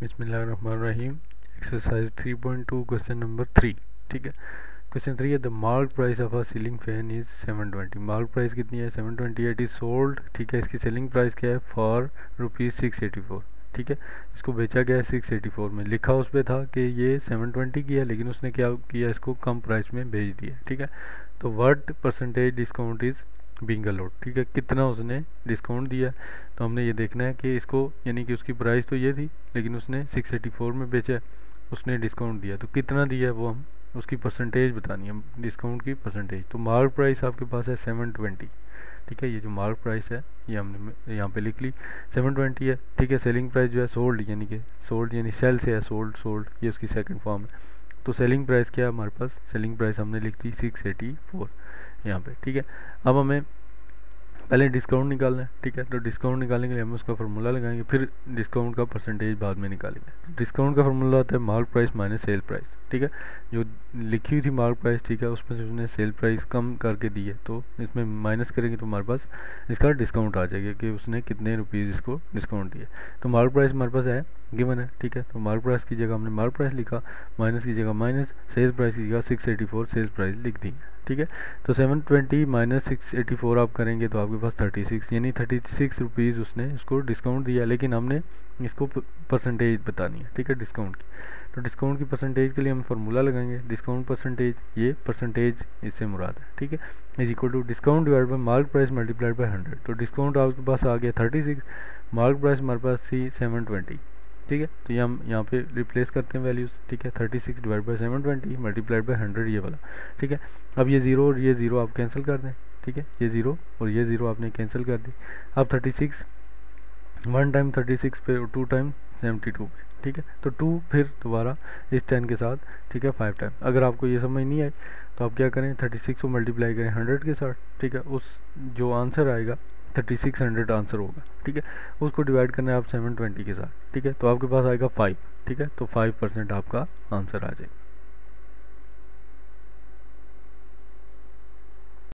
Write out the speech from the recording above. बिस्मिल्लाहिर्रहमानिर्रहीम exercise 3.2 question number 3। ठीक है, क्वेश्चन 3 है the market price of a ceiling fan is 720। Market price कितनी है? 720। इट इज़ सोल्ड, ठीक है, इसकी सेलिंग प्राइस क्या है? फॉर ₹684। ठीक है, इसको बेचा गया है 684 में। लिखा उस पर था कि ये 720 की है, लेकिन उसने क्या किया, इसको कम प्राइस में बेच दिया। ठीक है, तो what percentage discount is being allowed. ठीक है, कितना उसने डिस्काउंट दिया, तो हमने ये देखना है कि इसको, यानी कि उसकी प्राइस तो ये थी लेकिन उसने 684 में बेचा, उसने डिस्काउंट दिया, तो कितना दिया वो हम उसकी परसेंटेज बतानी है, डिस्काउंट की परसेंटेज। तो मार्केट प्राइस आपके पास है 720। ठीक है, ये जो मार्केट प्राइस है ये हमने यहाँ पे लिख ली, 720 है। ठीक है, सेलिंग प्राइस जो है सोल्ड, यानी कि सोल्ड यानी सेल से है, सोल्ड ये उसकी सेकेंड फॉर्म है। तो सेलिंग प्राइस क्या है हमारे पास? सेलिंग प्राइस हमने लिख दी 684 यहाँ पे। ठीक है, अब हमें पहले डिस्काउंट निकालना है। ठीक है, तो डिस्काउंट निकालने के लिए हम उसका फार्मूला लगाएंगे, फिर डिस्काउंट का परसेंटेज बाद में निकालेंगे। डिस्काउंट का फार्मूला होता है market price minus sale price. ठीक है, जो लिखी हुई थी मार्केट प्राइस, ठीक है, उसमें से उसने सेल प्राइस कम करके दी है, तो इसमें माइनस करेंगे तो हमारे पास इसका डिस्काउंट आ जाएगा कि उसने कितने रुपीज़ इसको डिस्काउंट दिया। तो मार्केट प्राइस हमारे पास है, गिवन है। ठीक है, तो मार्केट प्राइस की जगह हमने मार्केट प्राइस लिखा, माइनस की जगह माइनस, सेल प्राइस की जगह 684 सेल प्राइस लिख दी। ठीक है, तो 720 माइनस 684 आप करेंगे तो आपके पास 36, यानी 36 रुपीज़ उसने इसको डिस्काउंट दिया, लेकिन हमने इसको परसेंटेज बतानी है। ठीक है, डिस्काउंट की, तो डिस्काउंट की परसेंटेज के लिए हम फार्मूला लगाएंगे, डिस्काउंट परसेंटेज, ये परसेंटेज इससे मुराद है। ठीक है, is equal to discount divide by market price multiplied by 100। तो डिस्काउंट आपके पास आ गया 36, मार्केट प्राइस हमारे पास थी 720। ठीक है, तो ये हम यहाँ पे रिप्लेस करते हैं वैल्यूज़। ठीक है, 36 डिवाइड बाई 720 मल्टीप्लाइड बाई 100 ये वाला। ठीक है, अब ये ज़ीरो और ये ज़ीरो आप कैंसिल कर दें। ठीक है, ये ज़ीरो और ये ज़ीरो आपने कैंसिल कर दी। अब 36 वन टाइम 36 पे और टू टाइम 72 पे। ठीक है, तो 2 फिर दोबारा इस 10 के साथ, ठीक है, 5 टाइम। अगर आपको ये समझ नहीं आई तो आप क्या करें, 36 को मल्टीप्लाई करें 100 के साथ। ठीक है, उस जो आंसर आएगा 3600 आंसर होगा। ठीक है, उसको डिवाइड करना है आप 720 के साथ। ठीक है, तो आपके पास आएगा 5। ठीक है, तो 5% आपका आंसर आ जाएगा।